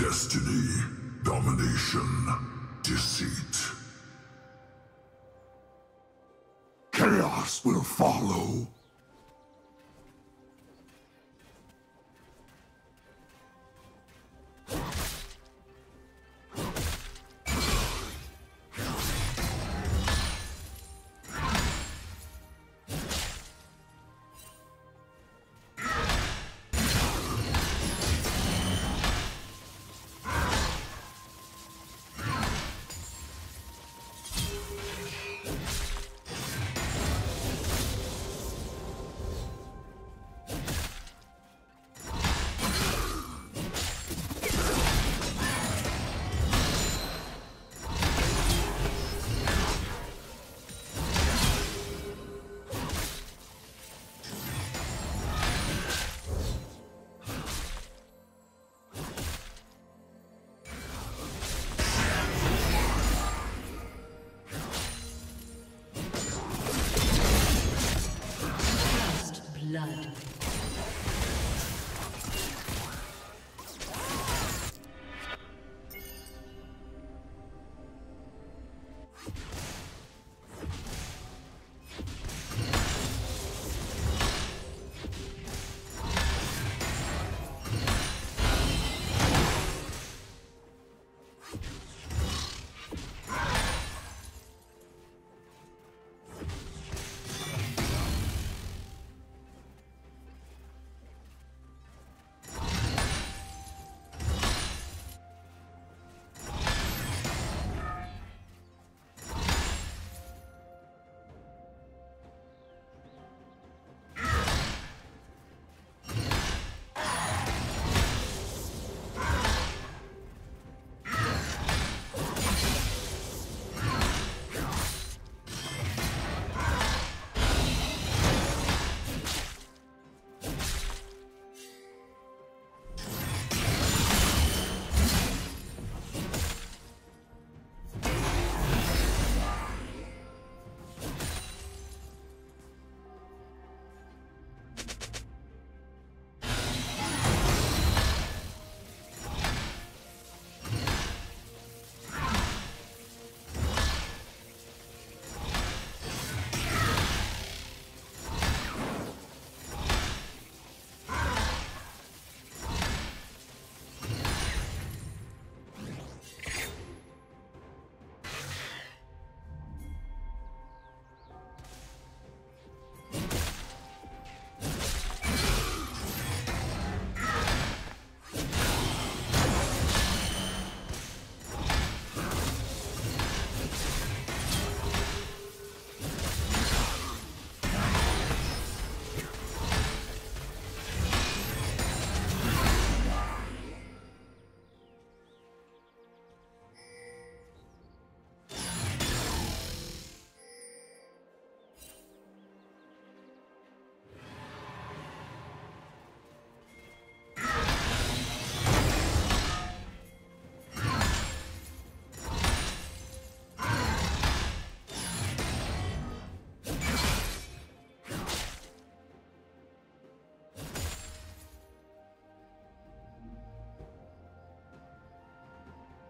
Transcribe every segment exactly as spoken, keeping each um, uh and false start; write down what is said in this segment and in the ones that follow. Destiny, domination, deceit. Chaos will follow.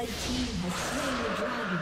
Red team has slain the dragon.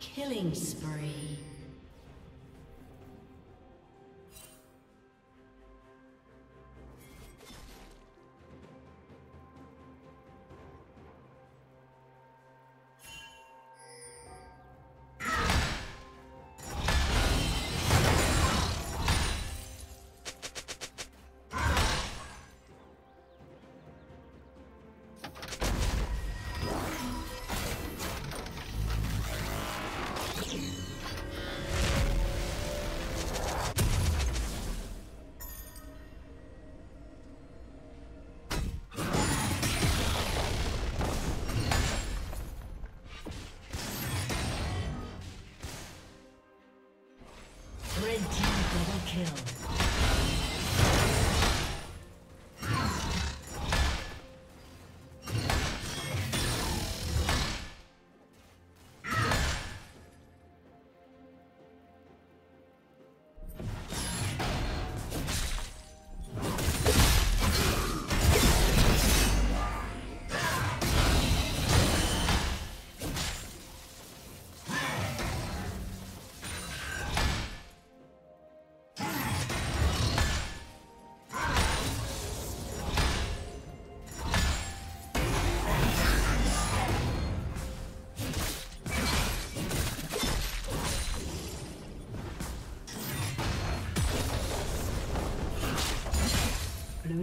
Killing spree. Kill. Blue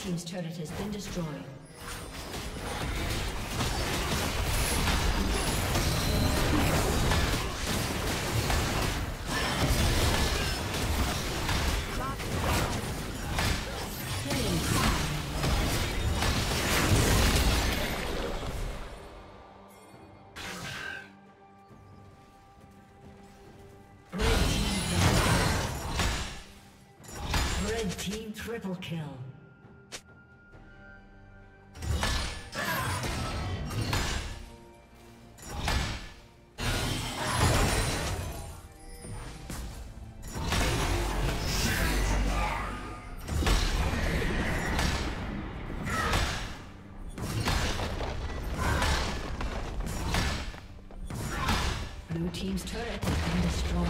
Team's turret has been destroyed. Red team, Red team triple kill. Team's turret has been destroyed.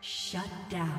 Shut down.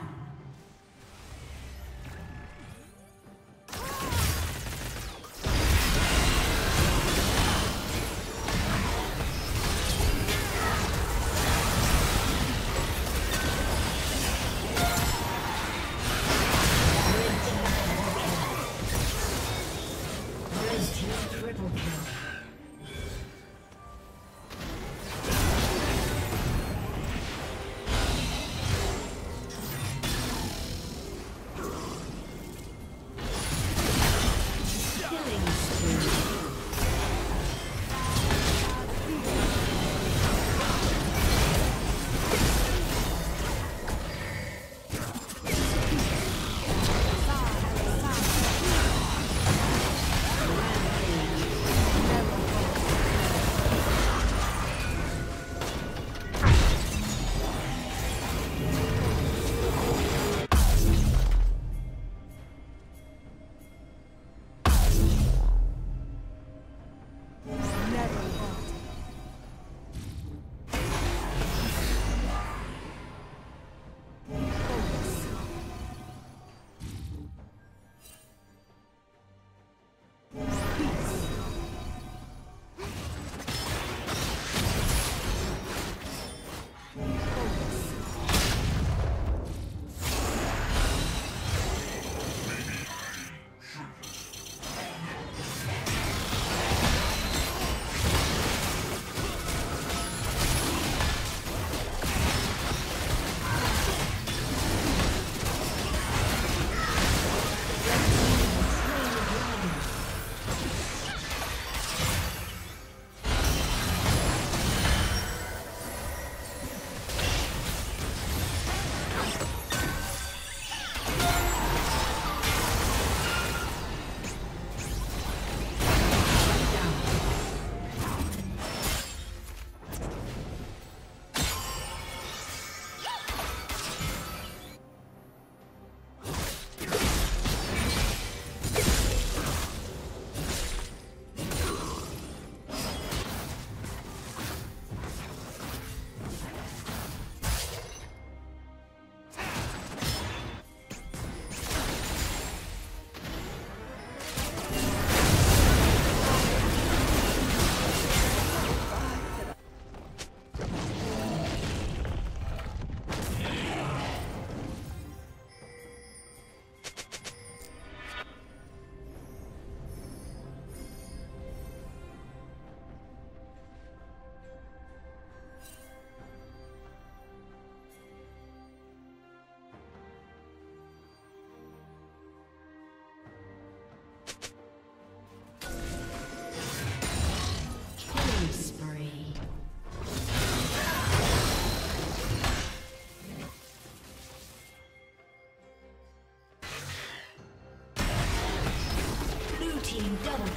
team double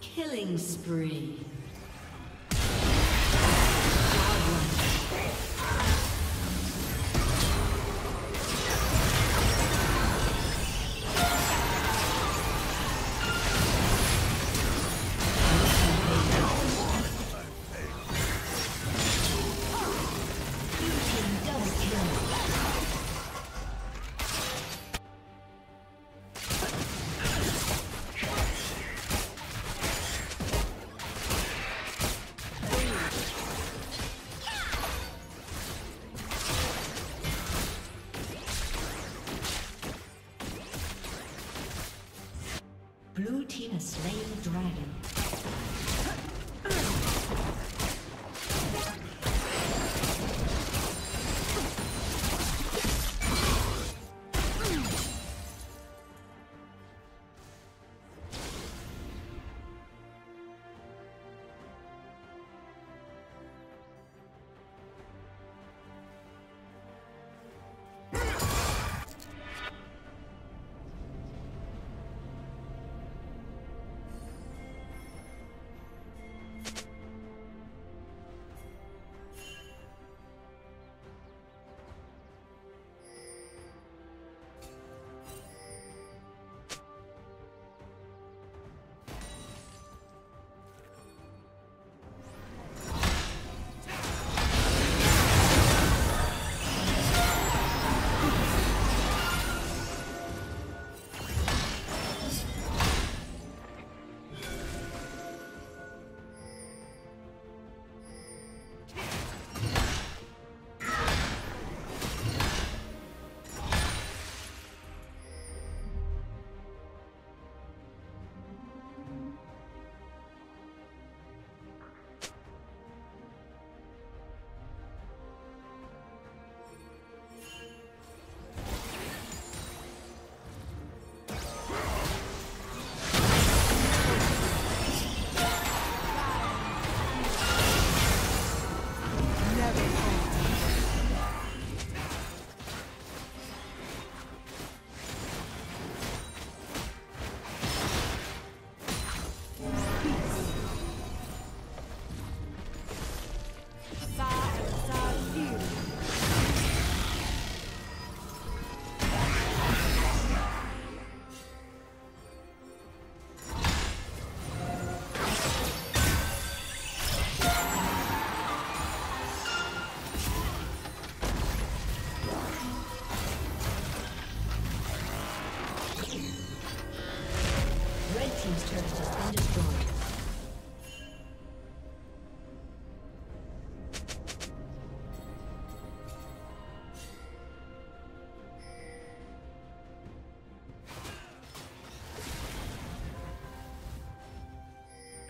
Killing spree. Blue team has slain the dragon.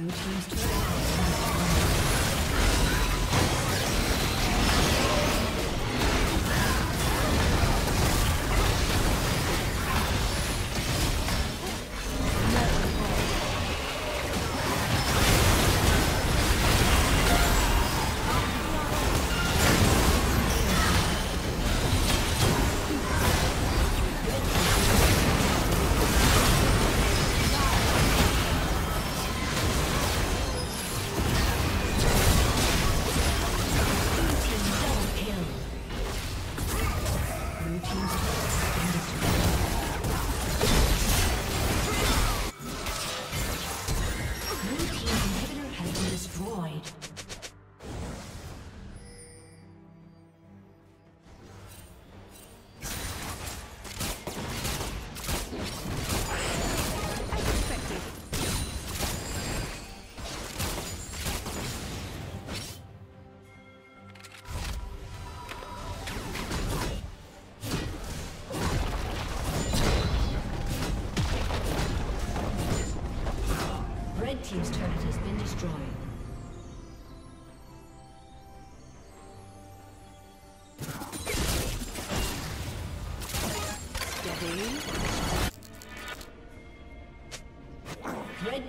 Blue team's team's turret has been destroyed. Steady. Red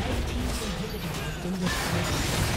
Red team's inhibitor has been destroyed.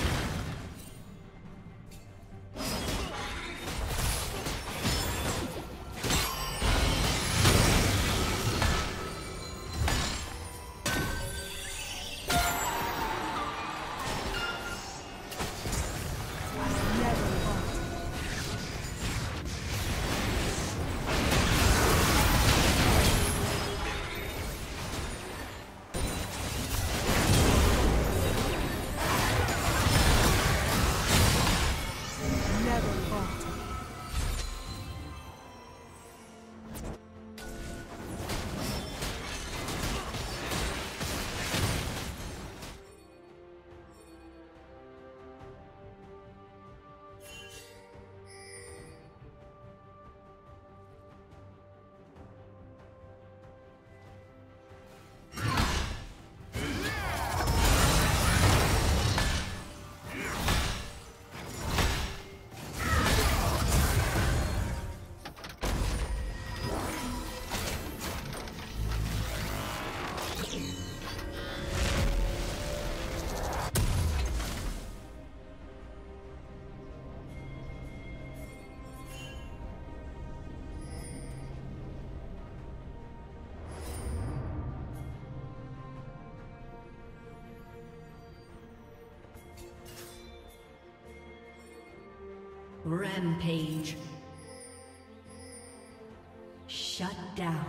Rampage. Shut down.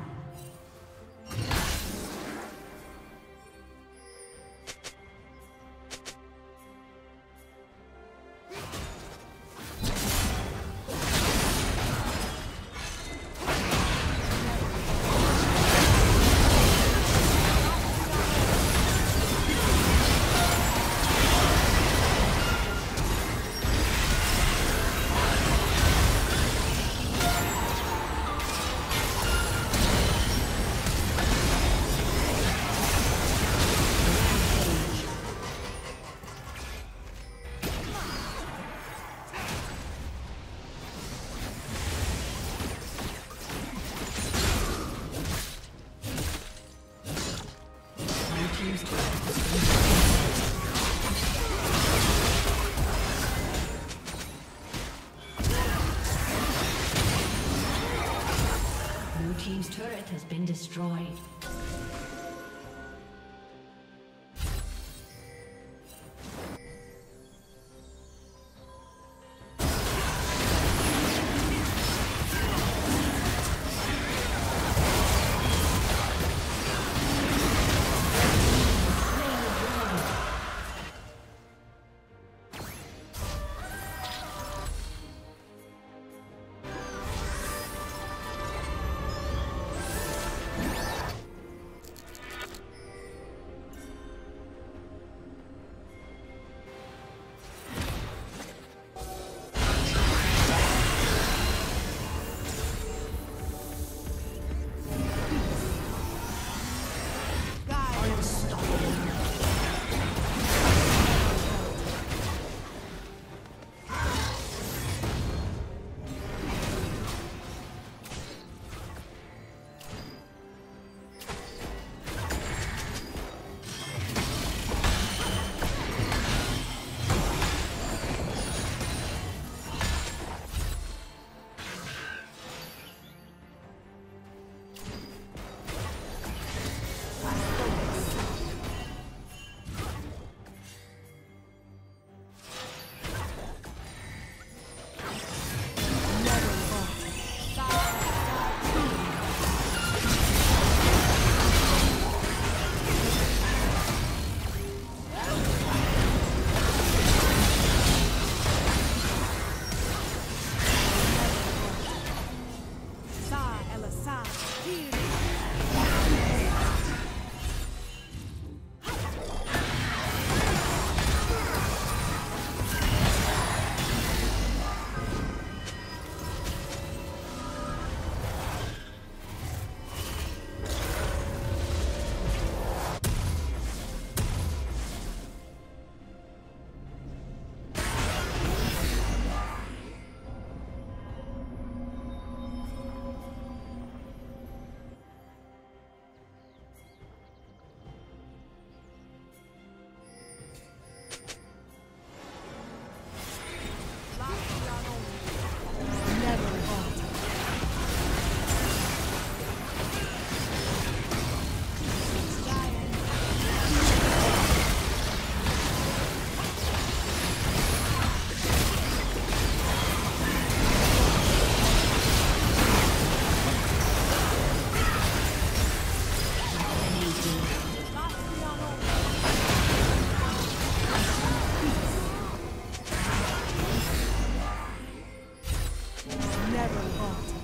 Team's turret has been destroyed. never want.